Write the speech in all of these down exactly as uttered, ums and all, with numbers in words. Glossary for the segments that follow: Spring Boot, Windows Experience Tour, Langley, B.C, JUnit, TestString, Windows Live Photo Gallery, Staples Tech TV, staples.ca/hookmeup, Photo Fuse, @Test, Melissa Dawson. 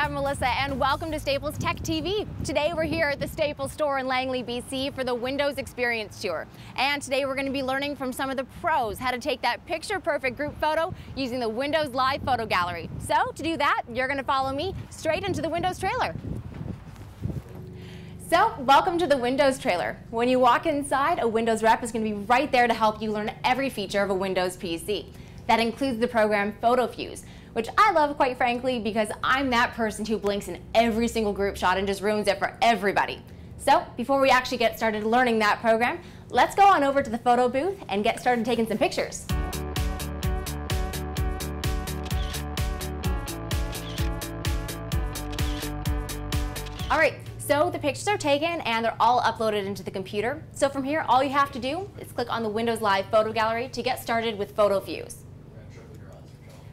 I'm Melissa and welcome to Staples Tech T V. Today we're here at the Staples store in Langley, B C for the Windows Experience Tour. And today we're going to be learning from some of the pros how to take that picture perfect group photo using the Windows Live Photo Gallery. So to do that, you're going to follow me straight into the Windows trailer. So, welcome to the Windows trailer. When you walk inside, a Windows rep is going to be right there to help you learn every feature of a Windows P C. That includes the program Photo Fuse, which I love, quite frankly, because I'm that person who blinks in every single group shot and just ruins it for everybody. So, before we actually get started learning that program, let's go on over to the photo booth and get started taking some pictures. All right. So the pictures are taken and they're all uploaded into the computer. So from here, all you have to do is click on the Windows Live Photo Gallery to get started with Photo Fuse.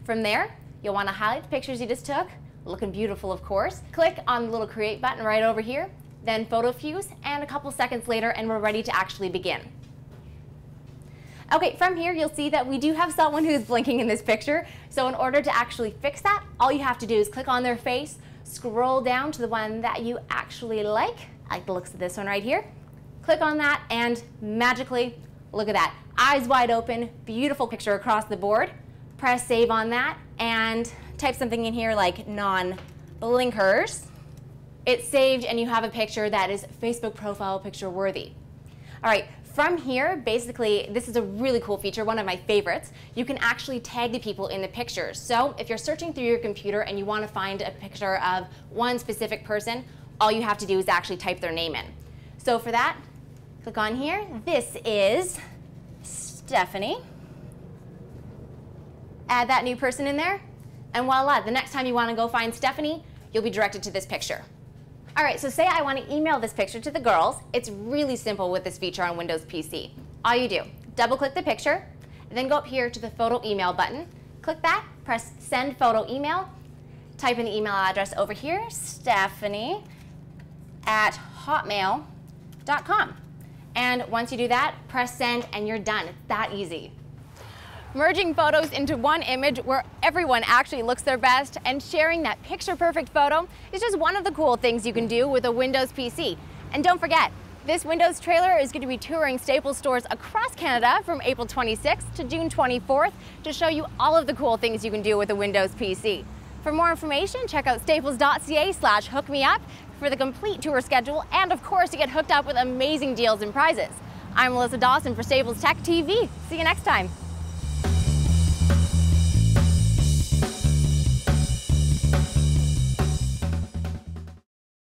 From there, you'll want to highlight the pictures you just took, looking beautiful of course. Click on the little Create button right over here, then Photo Fuse, and a couple seconds later and we're ready to actually begin. Okay, from here you'll see that we do have someone who's blinking in this picture. So in order to actually fix that, all you have to do is click on their face, scroll down to the one that you actually like. I like the looks of this one right here. Click on that and magically, look at that. Eyes wide open, beautiful picture across the board. Press save on that and type something in here like non-blinkers. It's saved and you have a picture that is Facebook profile picture worthy. All right. From here, basically, this is a really cool feature, one of my favorites. You can actually tag the people in the pictures. So if you're searching through your computer and you want to find a picture of one specific person, all you have to do is actually type their name in. So for that, click on here. This is Stephanie. Add that new person in there, and voila, the next time you want to go find Stephanie, you'll be directed to this picture. All right, so say I want to email this picture to the girls. It's really simple with this feature on Windows P C. All you do, double click the picture, and then go up here to the photo email button. Click that, press send photo email, type in the email address over here, Stephanie at hotmail dot com. And once you do that, press send and you're done. It's that easy. Merging photos into one image where everyone actually looks their best and sharing that picture-perfect photo is just one of the cool things you can do with a Windows P C. And don't forget, this Windows trailer is going to be touring Staples stores across Canada from April twenty-sixth to June twenty-fourth to show you all of the cool things you can do with a Windows P C. For more information, check out staples dot c a slash hook me up for the complete tour schedule and, of course, to get hooked up with amazing deals and prizes. I'm Melissa Dawson for Staples Tech T V. See you next time.